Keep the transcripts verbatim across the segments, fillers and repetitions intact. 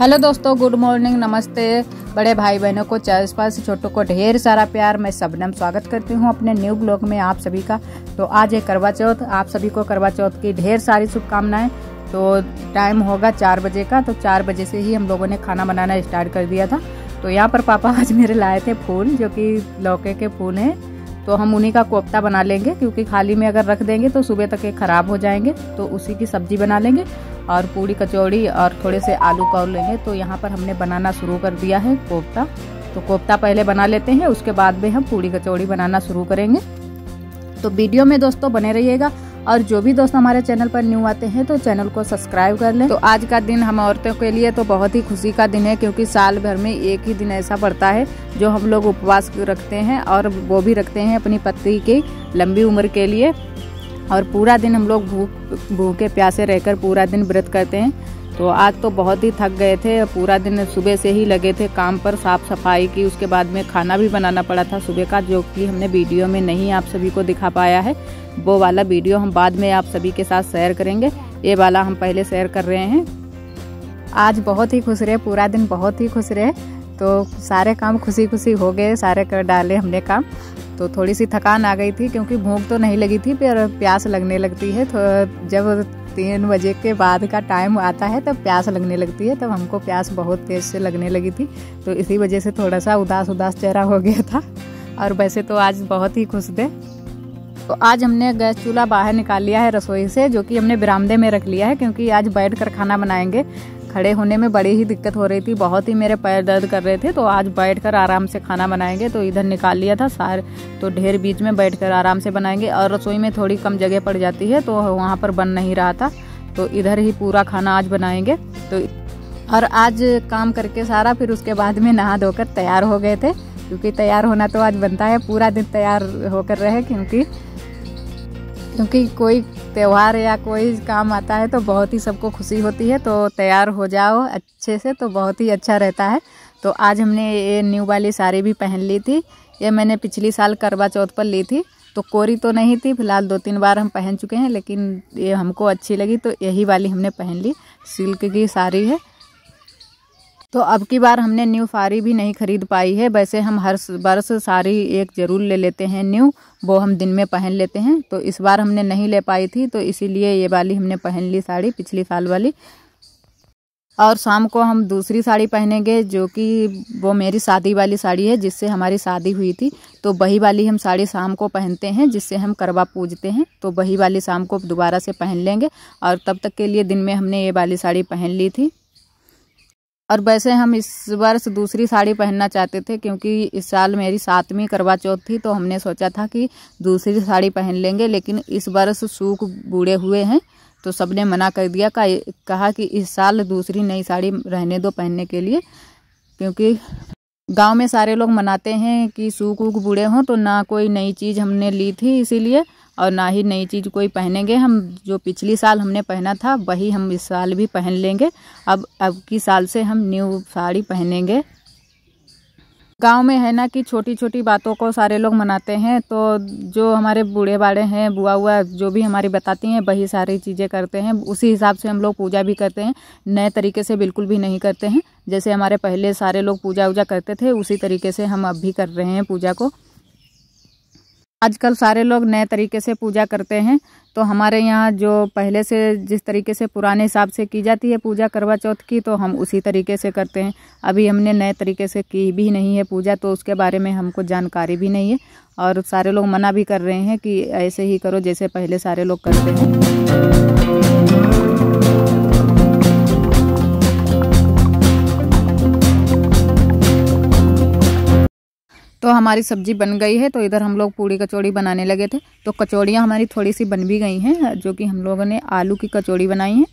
Hello दोस्तों, good morning, नमस्ते। बड़े भाई बहनों को, चालीस पास छोटों को ढेर सारा प्यार। मैं शबनम स्वागत करती हूं अपने न्यू ब्लॉग में आप सभी का। तो आज है करवा चौथ, आप सभी को करवा चौथ की ढेर सारी शुभकामनाएं। तो टाइम होगा चार बजे का, तो चार बजे से ही हम लोगों ने खाना बनाना स्टार्ट कर दिया था। तो यहाँ पर पापा आज मेरे लाए थे फूल, जो कि लौके के फूल हैं, तो हम उन्हीं का कोफ्ता बना लेंगे, क्योंकि खाली में अगर रख देंगे तो सुबह तक ये ख़राब हो जाएंगे। तो उसी की सब्जी बना लेंगे और पूड़ी कचौड़ी और थोड़े से आलू काट लेंगे। तो यहाँ पर हमने बनाना शुरू कर दिया है कोफ्ता। तो कोफ्ता पहले बना लेते हैं, उसके बाद में हम पूड़ी कचौड़ी बनाना शुरू करेंगे। तो वीडियो में दोस्तों बने रहिएगा, और जो भी दोस्त हमारे चैनल पर न्यू आते हैं तो चैनल को सब्सक्राइब कर लें। तो आज का दिन हम औरतों के लिए तो बहुत ही खुशी का दिन है, क्योंकि साल भर में एक ही दिन ऐसा पड़ता है जो हम लोग उपवास रखते हैं, और वो भी रखते हैं अपनी पति की लंबी उम्र के लिए। और पूरा दिन हम लोग भूख भूखे प्यासे रहकर पूरा दिन व्रत करते हैं। तो आज तो बहुत ही थक गए थे, पूरा दिन सुबह से ही लगे थे काम पर, साफ़ सफाई की, उसके बाद में खाना भी बनाना पड़ा था सुबह का, जो कि हमने वीडियो में नहीं आप सभी को दिखा पाया है। वो वाला वीडियो हम बाद में आप सभी के साथ शेयर करेंगे, ये वाला हम पहले शेयर कर रहे हैं। आज बहुत ही खुश रहे, पूरा दिन बहुत ही खुश रहे। तो सारे काम खुशी खुशी हो गए, सारे कर डाले हमने काम। तो थोड़ी सी थकान आ गई थी, क्योंकि भूख तो नहीं लगी थी, पर प्यास लगने लगती है। तो जब तीन बजे के बाद का टाइम आता है तब प्यास लगने लगती है। तब हमको प्यास बहुत तेज़ से लगने लगी थी, तो इसी वजह से थोड़ा सा उदास उदास चेहरा हो गया था। और वैसे तो आज बहुत ही खुश थे। तो आज हमने गैस चूल्हा बाहर निकाल लिया है रसोई से, जो कि हमने बरामदे में रख लिया है, क्योंकि आज बैठ कर खाना बनाएंगे। खड़े होने में बड़ी ही दिक्कत हो रही थी, बहुत ही मेरे पैर दर्द कर रहे थे। तो आज बैठकर आराम से खाना बनाएंगे, तो इधर निकाल लिया था सार, तो ढेर बीच में बैठकर आराम से बनाएंगे। और रसोई में थोड़ी कम जगह पड़ जाती है, तो वहाँ पर बन नहीं रहा था, तो इधर ही पूरा खाना आज बनाएंगे। तो और आज काम करके सारा, फिर उसके बाद में नहा धोकर तैयार हो गए थे, क्योंकि तैयार होना तो आज बनता है। पूरा दिन तैयार होकर रहे, क्योंकि क्योंकि कोई त्यौहार या कोई काम आता है तो बहुत ही सबको खुशी होती है। तो तैयार हो जाओ अच्छे से, तो बहुत ही अच्छा रहता है। तो आज हमने ये न्यू वाली साड़ी भी पहन ली थी, ये मैंने पिछली साल करवा चौथ पर ली थी। तो कोरी तो नहीं थी, फिलहाल दो तीन बार हम पहन चुके हैं, लेकिन ये हमको अच्छी लगी, तो यही वाली हमने पहन ली। सिल्क की साड़ी है। तो अब की बार हमने न्यू साड़ी भी नहीं खरीद पाई है। वैसे हम हर वर्ष साड़ी एक ज़रूर ले लेते हैं न्यू, वो हम दिन में पहन लेते हैं। तो इस बार हमने नहीं ले पाई थी, तो इसीलिए ये वाली हमने पहन ली साड़ी, पिछली साल वाली। और शाम को हम दूसरी साड़ी पहनेंगे, जो कि वो मेरी शादी वाली साड़ी है, जिससे हमारी शादी हुई थी। तो वही वाली हम साड़ी शाम को पहनते हैं, जिससे हम करवा पूजते हैं। तो वही वाली शाम को दोबारा से पहन लेंगे, और तब तक के लिए दिन में हमने ये वाली साड़ी पहन ली थी। और वैसे हम इस वर्ष दूसरी साड़ी पहनना चाहते थे, क्योंकि इस साल मेरी सातवीं करवा चौथ थी, तो हमने सोचा था कि दूसरी साड़ी पहन लेंगे। लेकिन इस वर्ष सूख बूढ़े हुए हैं, तो सबने मना कर दिया, कहा कि इस साल दूसरी नई साड़ी रहने दो पहनने के लिए, क्योंकि गांव में सारे लोग मनाते हैं कि सूख उख बूढ़े हों। तो ना कोई नई चीज़ हमने ली थी इसीलिए, और ना ही नई चीज़ कोई पहनेंगे। हम जो पिछली साल हमने पहना था वही हम इस साल भी पहन लेंगे। अब अब की साल से हम न्यू साड़ी पहनेंगे। गांव में है ना कि छोटी छोटी बातों को सारे लोग मनाते हैं, तो जो हमारे बूढ़े बाड़े हैं, बुआ हुआ जो भी हमारी बताती हैं, वही सारी चीज़ें करते हैं। उसी हिसाब से हम लोग पूजा भी करते हैं, नए तरीके से बिल्कुल भी नहीं करते हैं। जैसे हमारे पहले सारे लोग पूजा उजा करते थे, उसी तरीके से हम अब भी कर रहे हैं पूजा को। आजकल सारे लोग नए तरीके से पूजा करते हैं। तो हमारे यहाँ जो पहले से जिस तरीके से पुराने हिसाब से की जाती है पूजा करवा चौथ की, तो हम उसी तरीके से करते हैं। अभी हमने नए तरीके से की भी नहीं है पूजा, तो उसके बारे में हमको जानकारी भी नहीं है, और सारे लोग मना भी कर रहे हैं कि ऐसे ही करो जैसे पहले सारे लोग करते हैं। तो हमारी सब्जी बन गई है, तो इधर हम लोग पूड़ी कचौड़ी बनाने लगे थे। तो कचौड़ियाँ हमारी थोड़ी सी बन भी गई हैं, जो कि हम लोगों ने आलू की कचौड़ी बनाई है।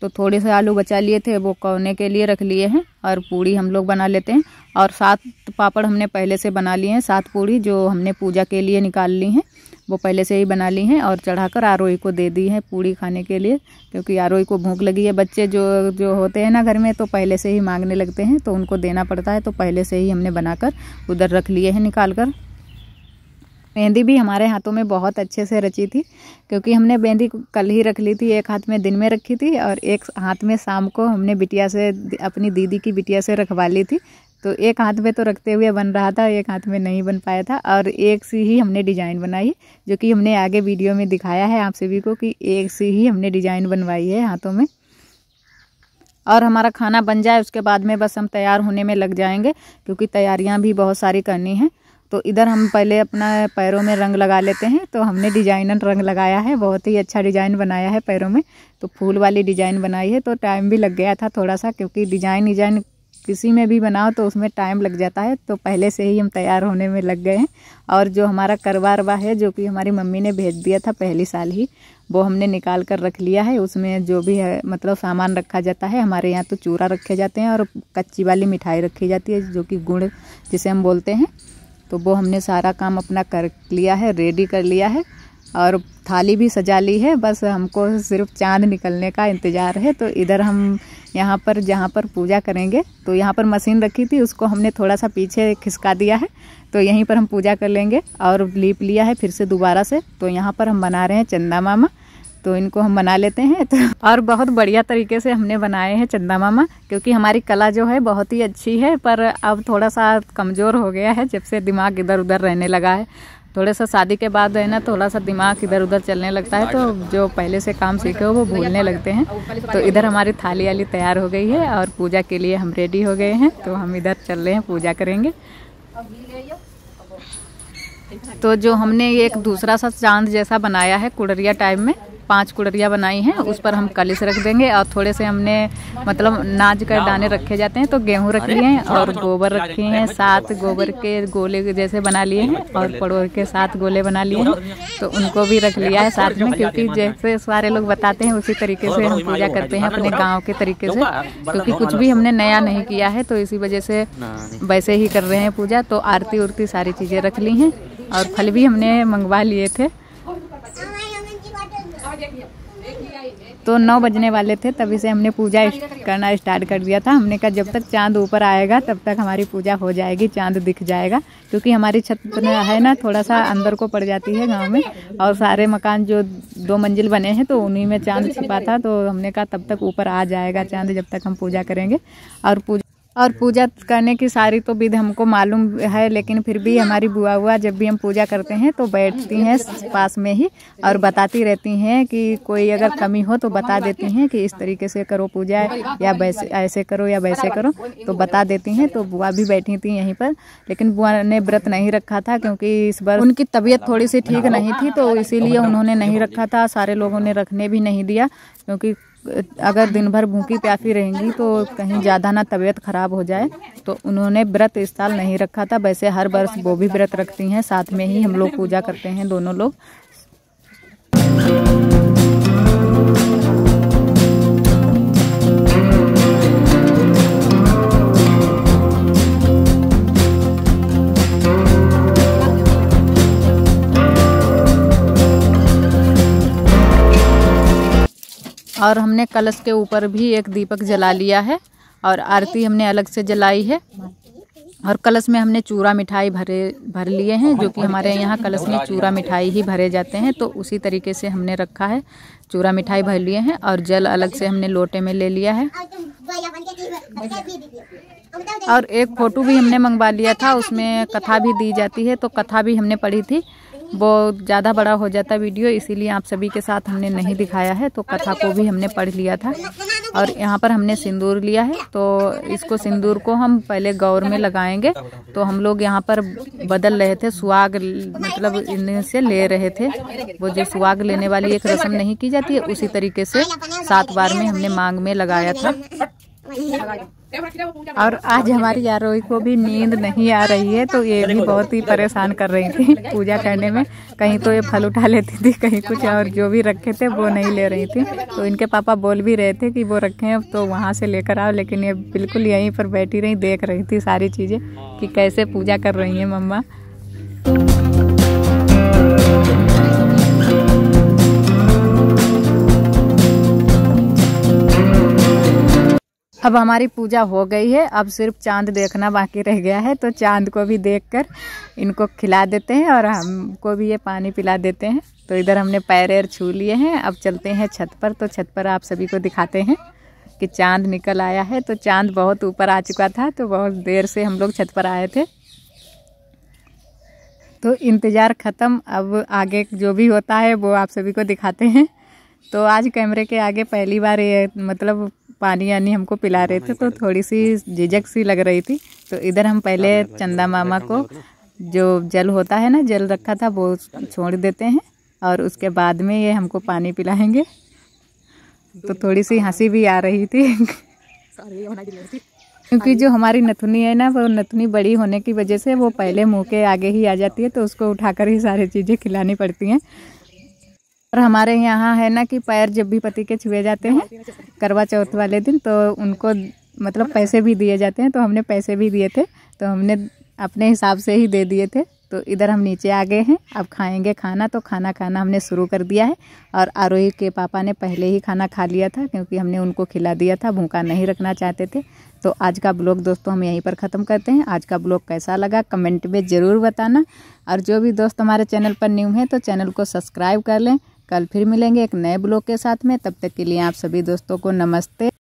तो थोड़े से आलू बचा लिए थे, वो कौने के लिए रख लिए हैं, और पूड़ी हम लोग बना लेते हैं। और सात पापड़ हमने पहले से बना लिए हैं, सात पूड़ी जो हमने पूजा के लिए निकाल ली हैं, वो पहले से ही बना ली हैं, और चढ़ाकर आरोही को दे दी है पूड़ी खाने के लिए, क्योंकि आरोही को भूख लगी है। बच्चे जो जो होते हैं ना घर में, तो पहले से ही मांगने लगते हैं, तो उनको देना पड़ता है। तो पहले से ही हमने बनाकर उधर रख लिए हैं निकाल कर। मेहंदी भी हमारे हाथों में बहुत अच्छे से रची थी, क्योंकि हमने मेहंदी कल ही रख ली थी। एक हाथ में दिन में रखी थी और एक हाथ में शाम को हमने बिटिया से, अपनी दीदी की बिटिया से रखवा ली थी। तो एक हाथ में तो रखते हुए बन रहा था, एक हाथ में नहीं बन पाया था। और एक सी ही हमने डिज़ाइन बनाई, जो कि हमने आगे वीडियो में दिखाया है आप सभी को कि एक सी ही हमने डिज़ाइन बनवाई है हाथों में। और हमारा खाना बन जाए उसके बाद में बस हम तैयार होने में लग जाएंगे, क्योंकि तैयारियां भी बहुत सारी करनी हैं। तो इधर हम पहले अपना पैरों में रंग लगा लेते हैं। तो हमने डिजाइनर रंग लगाया है, बहुत ही अच्छा डिज़ाइन बनाया है पैरों में, तो फूल वाली डिज़ाइन बनाई है। तो टाइम भी लग गया था थोड़ा सा, क्योंकि डिज़ाइन डिजाइन किसी में भी बनाओ तो उसमें टाइम लग जाता है। तो पहले से ही हम तैयार होने में लग गए हैं। और जो हमारा करवा रवा है, जो कि हमारी मम्मी ने भेज दिया था पहले साल ही, वो हमने निकाल कर रख लिया है। उसमें जो भी है मतलब सामान रखा जाता है, हमारे यहाँ तो चूरा रखे जाते हैं और कच्ची वाली मिठाई रखी जाती है, जो कि गुड़ जिसे हम बोलते हैं। तो वो हमने सारा काम अपना कर लिया है, रेडी कर लिया है और थाली भी सजा ली है। बस हमको सिर्फ चाँद निकलने का इंतज़ार है। तो इधर हम यहाँ पर जहाँ पर पूजा करेंगे, तो यहाँ पर मशीन रखी थी, उसको हमने थोड़ा सा पीछे खिसका दिया है। तो यहीं पर हम पूजा कर लेंगे और लीप लिया है फिर से दोबारा से। तो यहाँ पर हम बना रहे हैं चंदा मामा, तो इनको हम बना लेते हैं। तो और बहुत बढ़िया तरीके से हमने बनाए हैं चंदा मामा, क्योंकि हमारी कला जो है बहुत ही अच्छी है, पर अब थोड़ा सा कमज़ोर हो गया है जब से दिमाग इधर उधर रहने लगा है। थोड़ा सा शादी के बाद है ना, थोड़ा सा दिमाग इधर उधर चलने लगता है, तो जो पहले से काम सीखे हो वो भूलने लगते हैं। तो इधर हमारी थाली वाली तैयार हो गई है और पूजा के लिए हम रेडी हो गए हैं। तो हम इधर चल रहे हैं, पूजा करेंगे। तो जो हमने एक दूसरा सा चांद जैसा बनाया है कुड़रिया टाइप में, पांच कुड़रिया बनाई हैं, उस पर हम कलश रख देंगे। और थोड़े से हमने मतलब नाच कर दाने रखे जाते हैं, तो गेहूं रखे हैं और गोबर रखे हैं, सात गोबर के गोले जैसे बना लिए हैं और पड़ोर के सात गोले बना लिए हैं। तो उनको भी रख लिया है साथ में, क्योंकि जैसे सारे लोग बताते हैं उसी तरीके से हम पूजा करते हैं अपने गाँव के तरीके से, क्योंकि कुछ भी हमने नया नहीं किया है। तो इसी वजह से वैसे ही कर रहे हैं पूजा। तो आरती उरती सारी चीज़ें रख ली हैं और फल भी हमने मंगवा लिए थे। तो नौ बजने वाले थे तभी से हमने पूजा करना स्टार्ट कर दिया था। हमने कहा जब तक चांद ऊपर आएगा तब तक हमारी पूजा हो जाएगी, चांद दिख जाएगा, क्योंकि हमारी छत है ना थोड़ा सा अंदर को पड़ जाती है गांव में, और सारे मकान जो दो मंजिल बने हैं तो उन्हीं में चांद छिपा था। तो हमने कहा तब तक ऊपर आ जाएगा चांद जब तक हम पूजा करेंगे। और पूजा और पूजा करने की सारी तो विधि हमको मालूम है, लेकिन फिर भी हमारी बुआ हुआ जब भी हम पूजा करते हैं तो बैठती हैं पास में ही और बताती रहती हैं कि कोई अगर कमी हो तो बता देती हैं कि इस तरीके से करो पूजा, या वैसे ऐसे करो या वैसे करो, तो बता देती हैं। तो बुआ भी बैठी थी यहीं पर, लेकिन बुआ ने व्रत नहीं रखा था, क्योंकि इस बार उनकी तबीयत थोड़ी सी ठीक नहीं थी, तो इसीलिए उन्होंने नहीं रखा था। सारे लोगों ने रखने भी नहीं दिया, क्योंकि अगर दिन भर भूखी प्यासी रहेंगी तो कहीं ज़्यादा ना तबीयत ख़राब हो जाए। तो उन्होंने व्रत इस साल नहीं रखा था। वैसे हर वर्ष वो भी व्रत रखती हैं, साथ में ही हम लोग पूजा करते हैं दोनों लोग। और हमने कलश के ऊपर भी एक दीपक जला लिया है और आरती हमने अलग से जलाई है। और कलश में हमने चूरा मिठाई भरे भर लिए हैं, जो कि हमारे यहाँ कलश में चूरा मिठाई ही भरे जाते हैं, तो उसी तरीके से हमने रखा है। चूरा मिठाई भर लिए हैं और जल अलग से हमने लोटे में ले लिया है। और एक फोटो भी हमने मंगवा लिया था, उसमें कथा भी दी जाती है, तो कथा भी हमने पढ़ी थी। वो ज़्यादा बड़ा हो जाता वीडियो, इसीलिए आप सभी के साथ हमने नहीं दिखाया है। तो कथा को भी हमने पढ़ लिया था। और यहाँ पर हमने सिंदूर लिया है, तो इसको सिंदूर को हम पहले गौर में लगाएंगे। तो हम लोग यहाँ पर बदल रहे थे, सुहाग मतलब इनसे ले रहे थे। वो जो सुहाग लेने वाली एक रस्म नहीं की जाती है, उसी तरीके से सात बार में हमने मांग में लगाया था। और आज हमारी यारोई को भी नींद नहीं आ रही है, तो ये भी बहुत ही परेशान कर रही थी पूजा करने में। कहीं तो ये फल उठा लेती थी, कहीं कुछ, और जो भी रखे थे वो नहीं ले रही थी। तो इनके पापा बोल भी रहे थे कि वो रखे हैं तो वहाँ से लेकर आओ, लेकिन ये बिल्कुल यहीं पर बैठी रही, देख रही थी सारी चीज़ें कि कैसे पूजा कर रही है मम्मा। अब हमारी पूजा हो गई है, अब सिर्फ चांद देखना बाकी रह गया है। तो चांद को भी देखकर इनको खिला देते हैं और हमको भी ये पानी पिला देते हैं। तो इधर हमने पैर छू लिए हैं, अब चलते हैं छत पर। तो छत पर आप सभी को दिखाते हैं कि चांद निकल आया है। तो चांद बहुत ऊपर आ चुका था, तो बहुत देर से हम लोग छत पर आए थे। तो इंतज़ार ख़त्म, अब आगे जो भी होता है वो आप सभी को दिखाते हैं। तो आज कैमरे के आगे पहली बार ये मतलब पानी यानी हमको पिला रहे थे, तो थोड़ी सी झिझक सी लग रही थी। तो इधर हम पहले चंदा मामा को जो जल होता है ना, जल रखा था वो छोड़ देते हैं और उसके बाद में ये हमको पानी पिलाएंगे। तो थोड़ी सी हंसी भी आ रही थी क्योंकि जो हमारी नथुनी है ना, वो नथुनी बड़ी होने की वजह से वो पहले मुंह के आगे ही आ जाती है, तो उसको उठाकर ही सारी चीज़ें खिलानी पड़ती हैं। और हमारे यहाँ है ना कि पैर जब भी पति के छुए जाते हैं करवा चौथ वाले दिन, तो उनको मतलब पैसे भी दिए जाते हैं। तो हमने पैसे भी दिए थे, तो हमने अपने हिसाब से ही दे दिए थे। तो इधर हम नीचे आ गए हैं, अब खाएंगे खाना। तो खाना खाना हमने शुरू कर दिया है और आरोही के पापा ने पहले ही खाना खा लिया था क्योंकि हमने उनको खिला दिया था, भूखा नहीं रखना चाहते थे। तो आज का ब्लॉग दोस्तों हम यहीं पर ख़त्म करते हैं। आज का ब्लॉग कैसा लगा कमेंट में ज़रूर बताना, और जो भी दोस्त हमारे चैनल पर न्यू हैं तो चैनल को सब्सक्राइब कर लें। कल फिर मिलेंगे एक नए ब्लॉग के साथ में, तब तक के लिए आप सभी दोस्तों को नमस्ते।